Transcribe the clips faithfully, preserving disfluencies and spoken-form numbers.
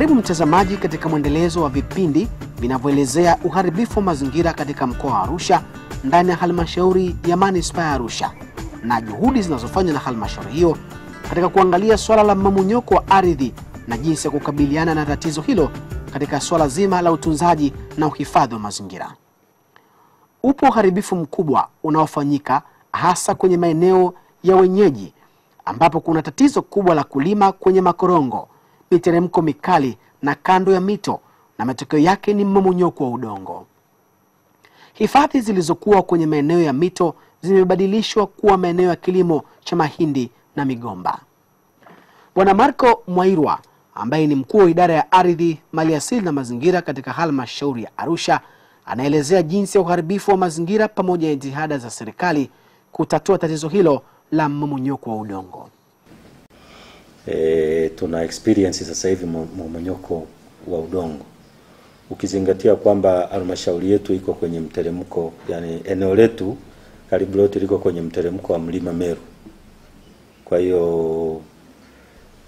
Karibu mtazamaji katika mwendelezo wa vipindi vinavyoelezea uharibifu wa mazingira katika mkoa wa Arusha ndani ya halmashauri ya Manispaa Arusha na juhudi zinazofanywa na halmashauri hiyo katika kuangalia swala la mmomonyoko wa ardhi na jinsi ya kukabiliana na tatizo hilo katika swala zima la utunzaji na uhifadhi wa mazingira. Upo uharibifu mkubwa unaofanyika hasa kwenye maeneo ya wenyeji ambapo kuna tatizo kubwa la kulima kwenye makorongo, miteremko mikali na kando ya mito, na matokeo yake ni mmomonyoko wa udongo. Hifadhi zilizokuwa kwenye maeneo ya mito zimebadilishwa kuwa maeneo ya kilimo cha mahindi na migomba. Bwana Marco Mwairwa, ambaye ni mkuu wa idara ya ardhi, maliasili na mazingira katika halmashauri ya Arusha, anaelezea jinsi ya uharibifu wa mazingira pamoja na jitihada za serikali kutatua tatizo hilo la mmomonyoko wa udongo. E, tuna experience sasa hivi mmomonyoko wa udongo, ukizingatia kwamba halmashauri yetu iko kwenye mteremko, yani eneo letu Kalibrot liko kwenye mteremko wa mlima Meru. Kwa hiyo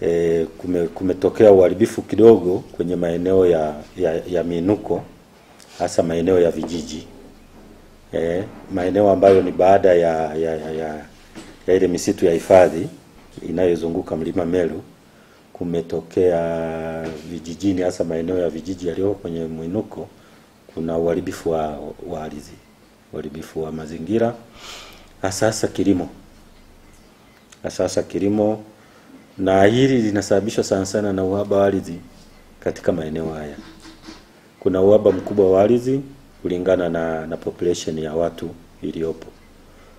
e, kume, kumetokea uharibifu kidogo kwenye maeneo ya, ya, ya miinuko, hasa maeneo ya vijiji, e, maeneo ambayo ni baada ya, ya, ya, ya, ya ile misitu ya hifadhi inayozunguka mlima Melo. Kumetokea vijijini, hasa maeneo ya vijiji yaliyo kwenye mwinuko, kuna uharibifu wa, wa ardhi, uharibifu wa mazingira, hasa hasa kilimo, hasa hasa kilimo, na hili linasababishwa sana sana na uhaba wa ardhi katika maeneo haya. Kuna uhaba mkubwa wa ardhi kulingana na, na population ya watu iliyopo.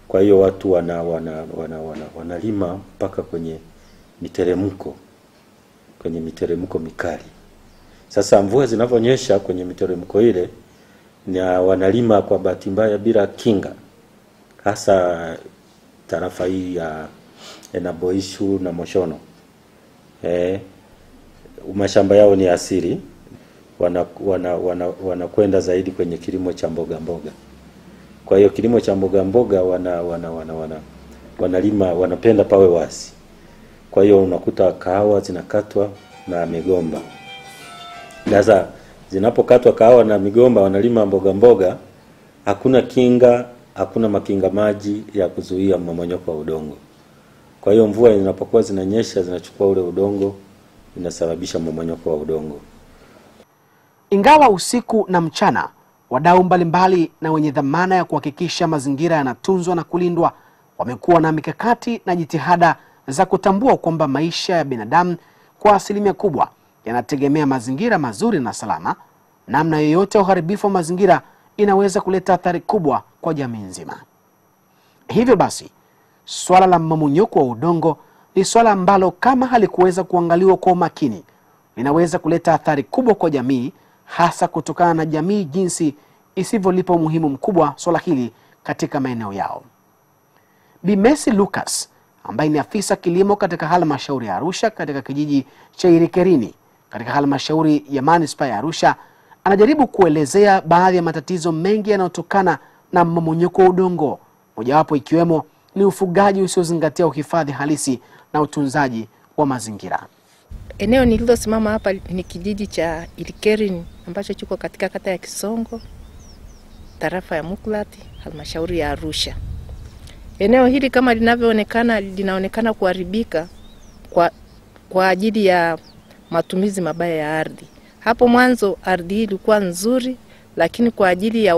Kwa hiyo watu wana wana wana wanalima mpaka kwenye miteremko, kwenye miteremko mikali. Sasa mvua zinaponyesha kwenye miteremko ile, na wanalima kwa bahati mbaya bila kinga, hasa tarafa hii ya Enaboishu na Moshono. Eh, mashamba yao ni asili, wanakwenda wana, wana, wana zaidi kwenye kilimo cha mboga mboga. Kwa hiyo kilimo cha mboga mboga wana wana wana wana wanalima, wanapenda pawe wasi. Kwa hiyo unakuta kahawa zinakatwa na migomba. Sasa zinapokatwa kahawa na migomba, wanalima mboga mboga, hakuna kinga, hakuna makinga maji ya kuzuia mmomonyoko wa udongo. Kwa hiyo mvua inapokuwa zinanyesha, zinachukua ule udongo, inasababisha mmomonyoko wa udongo. Ingawa usiku na mchana wadau mbalimbali na wenye dhamana ya kuhakikisha mazingira yanatunzwa na kulindwa wamekuwa na mikakati na jitihada za kutambua kwamba maisha ya binadamu kwa asilimia kubwa yanategemea mazingira mazuri na salama, namna yoyote uharibifu wa mazingira inaweza kuleta athari kubwa kwa jamii nzima. Hivyo basi, swala la mmomonyoko wa udongo ni swala ambalo kama halikuweza kuangaliwa kwa umakini linaweza kuleta athari kubwa kwa jamii, hasa kutokana na jamii jinsi isivyolipa umuhimu mkubwa swala hili katika maeneo yao. Bimesi Lucas, ambaye ni afisa kilimo katika halmashauri ya Arusha katika kijiji cha Irekerini katika halmashauri ya Manispaa ya Arusha, anajaribu kuelezea baadhi ya matatizo mengi yanayotokana na mmomonyoko wa udongo, mojawapo ikiwemo ni ufugaji usiozingatia uhifadhi halisi na utunzaji wa mazingira. Eneo nililosimama hapa ni kijiji cha Ilkerin ambacho kiko katika kata ya Kisongo, tarafa ya Mukulati, halmashauri ya Arusha. Eneo hili kama linavyoonekana linaonekana kuharibika kwa kwa ajili ya matumizi mabaya ya ardhi. Hapo mwanzo ardhi ilikuwa nzuri, lakini kwa ajili ya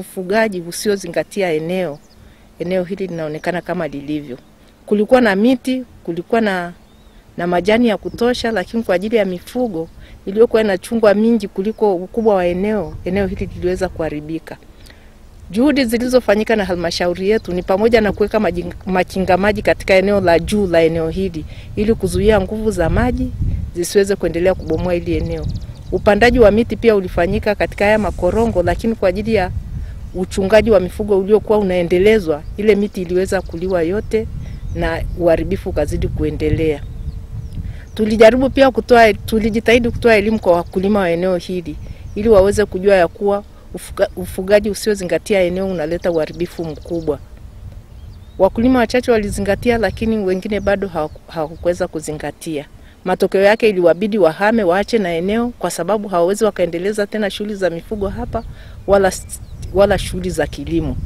ufugaji usiozingatia eneo eneo hili linaonekana kama lilivyo. Kulikuwa na miti, kulikuwa na na majani ya kutosha, lakini kwa ajili ya mifugo iliyokuwa inachungwa mingi kuliko ukubwa wa eneo, eneo hili liliweza kuharibika. Juhudi zilizofanyika na halmashauri yetu ni pamoja na kuweka makinga maji katika eneo la juu la eneo hili ili kuzuia nguvu za maji zisiweze kuendelea kubomoa hili eneo. Upandaji wa miti pia ulifanyika katika haya makorongo, lakini kwa ajili ya uchungaji wa mifugo uliokuwa unaendelezwa, ile miti iliweza kuliwa yote na uharibifu ukazidi kuendelea. Tulijaribu pia kutoa tulijitahidi kutoa elimu kwa wakulima wa eneo hili ili waweze kujua ya kuwa ufuga, ufugaji usiozingatia eneo unaleta uharibifu mkubwa. Wakulima wachache walizingatia, lakini wengine bado hawakuweza kuzingatia. Matokeo yake iliwabidi wahame, waache na eneo kwa sababu hawawezi wakaendeleza tena shughuli za mifugo hapa wala wala shughuli za kilimo.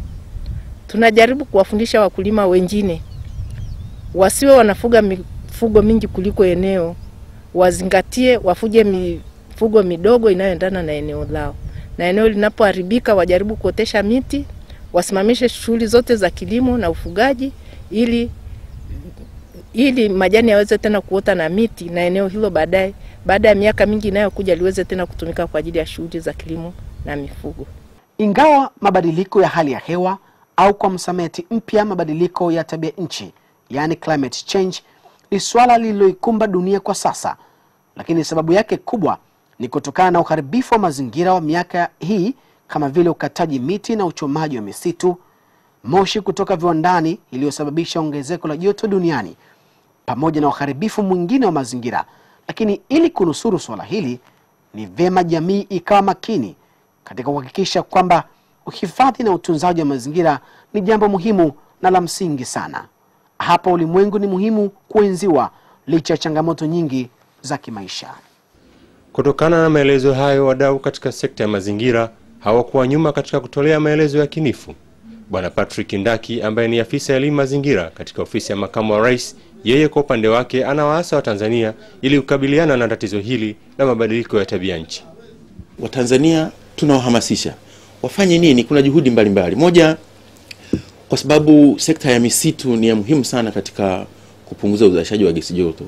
Tunajaribu kuwafundisha wakulima wengine wasiwe wanafuga mifugo mingi kuliko eneo, wazingatie wafuje mifugo midogo inayoendana na eneo lao. Na eneo linapoharibika wajaribu kuotesha miti, wasimamishe shughuli zote za kilimo na ufugaji ili ili majani yaweze tena kuota na miti, na eneo hilo baadaye baada ya miaka mingi inayokuja liweze tena kutumika kwa ajili ya shughuli za kilimo na mifugo. Ingawa mabadiliko ya hali ya hewa au kwa msamiati mpya mabadiliko ya tabia nchi, yani climate change, ni swala lililoikumba dunia kwa sasa, lakini sababu yake kubwa ni kutokana na uharibifu wa mazingira wa miaka hii kama vile ukataji miti na uchomaji wa misitu, moshi kutoka viwandani iliyosababisha ongezeko la joto duniani, pamoja na uharibifu mwingine wa mazingira. Lakini ili kunusuru swala hili, ni vema jamii ikawa makini katika kuhakikisha kwamba uhifadhi na utunzaji wa mazingira ni jambo muhimu na la msingi sana. Hapa ulimwengu ni muhimu kuenziwa licha ya changamoto nyingi za kimaisha. Kutokana na maelezo hayo, wadau katika sekta ya mazingira hawakuwa nyuma katika kutolea maelezo ya kinifu. Bwana Patrick Indaki, ambaye ni afisa ya elimu mazingira katika ofisi ya makamu wa rais, yeye kwa upande wake anawaasa wa Tanzania ili kukabiliana na tatizo hili la mabadiliko ya tabia nchi. Wa Tanzania tunawahamasisha wafanye nini? Kuna juhudi mbalimbali. Moja, kwa sababu sekta ya misitu ni ya muhimu sana katika kupunguza uzalishaji wa gesi joto.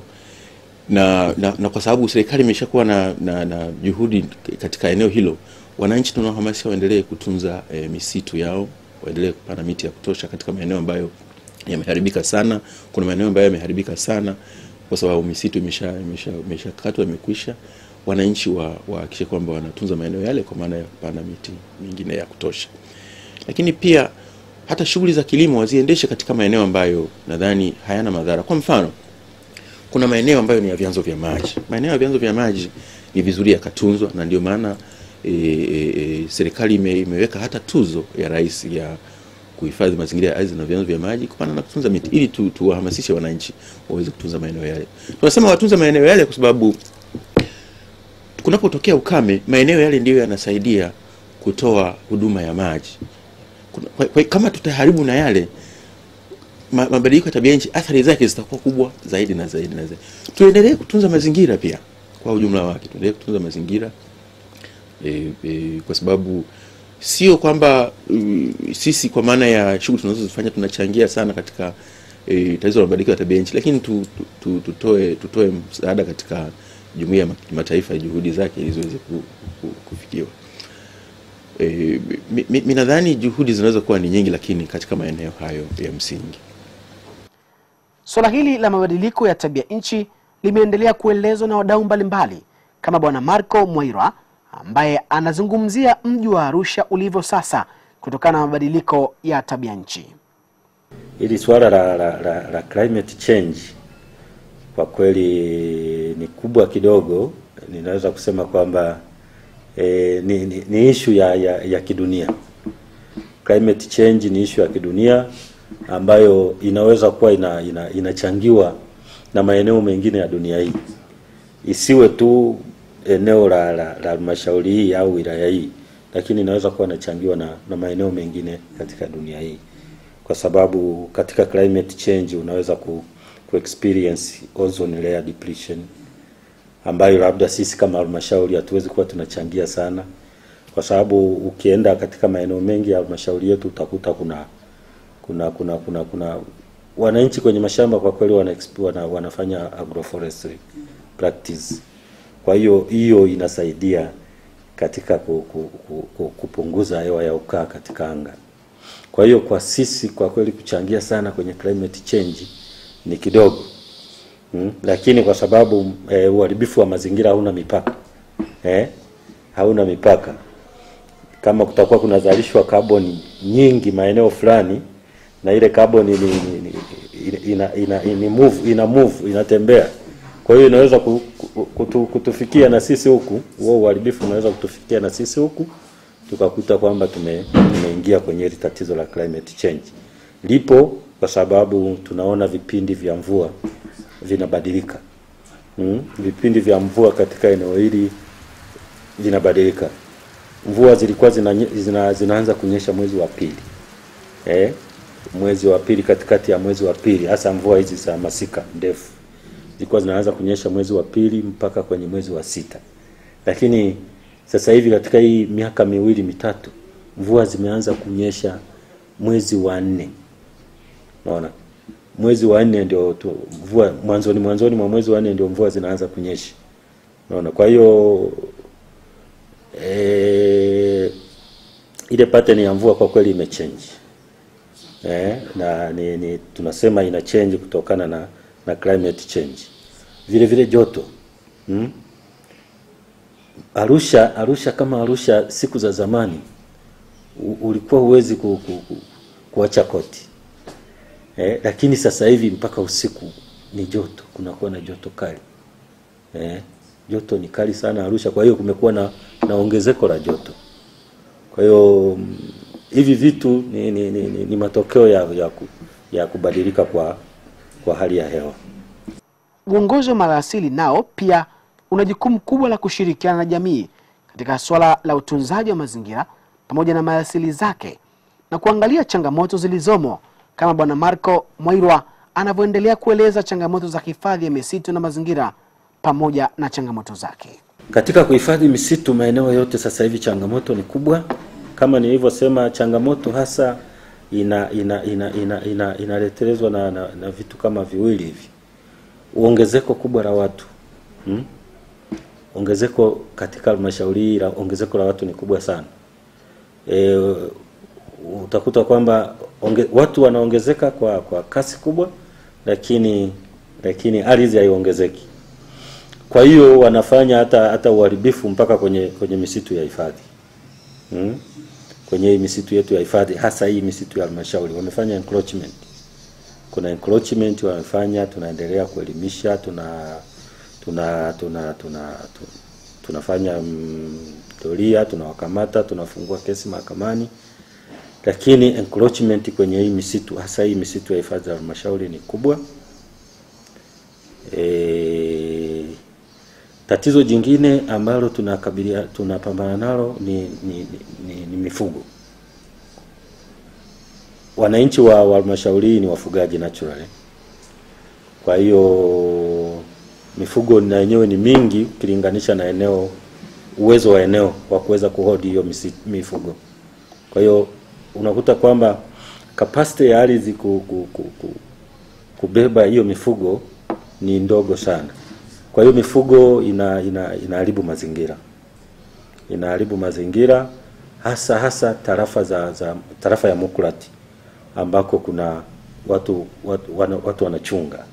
Na, na, na kwa sababu serikali imeshakuwa na, na, na juhudi katika eneo hilo, wananchi tunawahamasisha waendelee kutunza e, misitu yao, waendelee kupanda miti ya kutosha katika maeneo ambayo yameharibika sana. Kuna maeneo ambayo yameharibika sana kwa sababu misitu imesha imesha imeshakatwa imekwisha. Wananchi wa wahakikishe kwamba wanatunza maeneo yale kwa maana ya kupanda miti mingine ya kutosha. Lakini pia hata shughuli za kilimo waziendeshe katika maeneo ambayo nadhani hayana madhara. Kwa mfano, kuna maeneo ambayo ni ya vyanzo vya maji. Maeneo ya vyanzo vya maji ni vizuri yakatunzwa, na ndio maana e, e, serikali ime, imeweka hata tuzo ya rais ya kuhifadhi mazingira ya ardhi na vyanzo vya maji kupanda na kutunza miti, ili tu tuwahamasishe wananchi waweze kutunza maeneo yale. Tunasema watunza maeneo yale kwa sababu kunapotokea ukame, maeneo yale ndio yanasaidia kutoa huduma ya maji. Kwa, kwa, kama tutaharibu na yale, mabadiliko ya tabia nchi athari zake zitakuwa kubwa zaidi na zaidi na zaidi. Tuendelee kutunza mazingira pia kwa ujumla wake, tuendelee kutunza mazingira e, e, kwa sababu sio kwamba e, sisi kwa maana ya shughuli tunazozifanya tunachangia sana katika e, tatizo la mabadiliko ya tabia nchi, lakini tu, tu, tutoe tutoe msaada katika jumuiya ya kimataifa juhudi zake ili ziweze kufikiwa. E, mimi nadhani juhudi zinaweza kuwa ni nyingi, lakini katika maeneo hayo ya msingi. Swala hili la mabadiliko ya tabia nchi limeendelea kuelezwa na wadau mbalimbali kama Bwana Marco Mwairwa, ambaye anazungumzia mji wa Arusha ulivyo sasa kutokana na mabadiliko ya tabia nchi. Ili swala la, la, la, la climate change kwa kweli ni kubwa kidogo. Ninaweza kusema kwamba e, ni, ni, ni issue ya, ya, ya kidunia. Climate change ni issue ya kidunia ambayo inaweza kuwa ina, ina, inachangiwa na maeneo mengine ya dunia hii. Isiwe tu eneo la la, la halmashauri hii au wilaya hii, lakini inaweza kuwa inachangiwa na, na maeneo mengine katika dunia hii. Kwa sababu katika climate change unaweza ku, ku experience ozone layer depletion ambayo labda sisi kama halmashauri hatuwezi kuwa tunachangia sana. Kwa sababu ukienda katika maeneo mengi ya halmashauri yetu utakuta kuna kuna kuna kuna kuna wananchi kwenye mashamba kwa kweli wana, wana wanafanya agroforestry practice. Kwa hiyo hiyo inasaidia katika ku, ku, ku, ku, kupunguza hewa ya ukaa katika anga. Kwa hiyo kwa sisi kwa kweli kuchangia sana kwenye climate change ni kidogo. Hmm? Lakini kwa sababu e, uharibifu wa mazingira hauna mipaka. Eh? Hauna mipaka. Kama kutakuwa kunazalishwa carbon nyingi maeneo fulani, na ile carbon ina ina ina, ina move ina move inatembea, kwa hiyo inaweza kutu, kutufikia na sisi huku, wao uharibifu unaweza kutufikia na sisi huku, tukakuta kwamba tume tumeingia kwenye tatizo la climate change. Lipo kwa sababu tunaona vipindi vya mvua vinabadilika, Mm, vipindi vya mvua katika eneo hili vinabadilika. Mvua zilikuwa zina, zina, zinaanza kunyesha mwezi wa pili. Eh? Mwezi wa pili, katikati ya mwezi wa pili, hasa mvua hizi za masika ndefu. Zilikuwa zinaanza kunyesha mwezi wa pili mpaka kwenye mwezi wa sita. Lakini sasa hivi katika hii miaka miwili mitatu, mvua zimeanza kunyesha mwezi wa nne. Unaona? Mwezi wa nne ndio mvua, mwanzoni mwanzoni mwa mwezi wa nne ndio mvua zinaanza kunyesha. Unaona? Kwa hiyo eh ile pattern ya mvua kwa kweli imechange. Eh na ni, ni tunasema ina change kutokana na na climate change. Vile vile joto. Hmm? Arusha Arusha kama Arusha siku za zamani ulikuwa huwezi ku, ku, ku, kuacha koti. Eh, lakini sasa hivi mpaka usiku ni joto, kunakuwa na joto kali. Eh, joto ni kali sana Arusha, kwa hiyo kumekuwa na, na ongezeko la joto. Kwa hiyo mm, hivi vitu ni, ni, ni, ni, ni matokeo ya, ya, ku, ya kubadilika kwa, kwa hali ya hewa. Uongozi wa maliasili nao pia una jukumu kubwa la kushirikiana na jamii katika swala la utunzaji wa mazingira pamoja na maliasili zake na kuangalia changamoto zilizomo, kama Bwana Marco Mwairwa anavyoendelea kueleza changamoto za hifadhi ya misitu na mazingira pamoja na changamoto zake. Katika kuhifadhi misitu maeneo yote sasa hivi changamoto ni kubwa. Kama nilivyosema, changamoto hasa ina ina ina ina, ina inaletelezwa na, na na vitu kama viwili hivi. Uongezeko kubwa la watu. Hmm? Ongezeko katika halmashauri, ongezeko la watu ni kubwa sana. E, utakuta kwamba onge, watu wanaongezeka kwa kwa kasi kubwa, lakini lakini ardhi haiongezeki. Kwa hiyo wanafanya hata hata uharibifu mpaka kwenye kwenye misitu ya hifadhi. Hmm? Kwenye misitu yetu ya hifadhi, hasa hii misitu ya halmashauri wamefanya encroachment. Kuna encroachment wanafanya, tunaendelea kuelimisha, tuna tuna tuna tuna tunafanya doria, tunawakamata, tunafungua kesi mahakamani. Lakini encroachment kwenye hii misitu, hasa hii misitu ya hifadhi ya halmashauri ni kubwa. E, tatizo jingine ambalo tunakabilia tunapambana nalo ni, ni, ni, ni mifugo. Wananchi wa halmashauri ni wafugaji naturally. Kwa hiyo mifugo na yenyewe ni mingi ukilinganisha na eneo, uwezo wa eneo wa kuweza kuhodi hiyo mifugo. Kwa hiyo unakuta kwamba capacity ya ardhi ku, ku, ku, ku, kubeba hiyo mifugo ni ndogo sana. Kwa hiyo mifugo ina ina inaharibu mazingira. Inaharibu mazingira hasa hasa tarafa za, za tarafa ya Mukulati ambako kuna watu watu, watu watu wanachunga.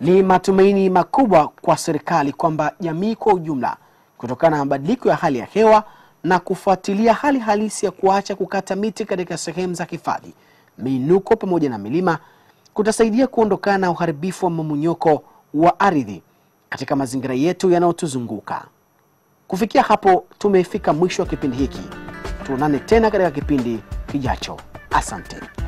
Ni matumaini makubwa kwa serikali kwamba jamii kwa ujumla, kutokana na mabadiliko ya hali ya hewa na kufuatilia hali halisi ya kuacha kukata miti katika sehemu za hifadhi, miinuko pamoja na milima, kutasaidia kuondokana na uharibifu wa mmomonyoko wa ardhi katika mazingira yetu yanayotuzunguka. Kufikia hapo tumefika mwisho wa kipindi hiki. Tuonane tena katika kipindi kijacho. Asante.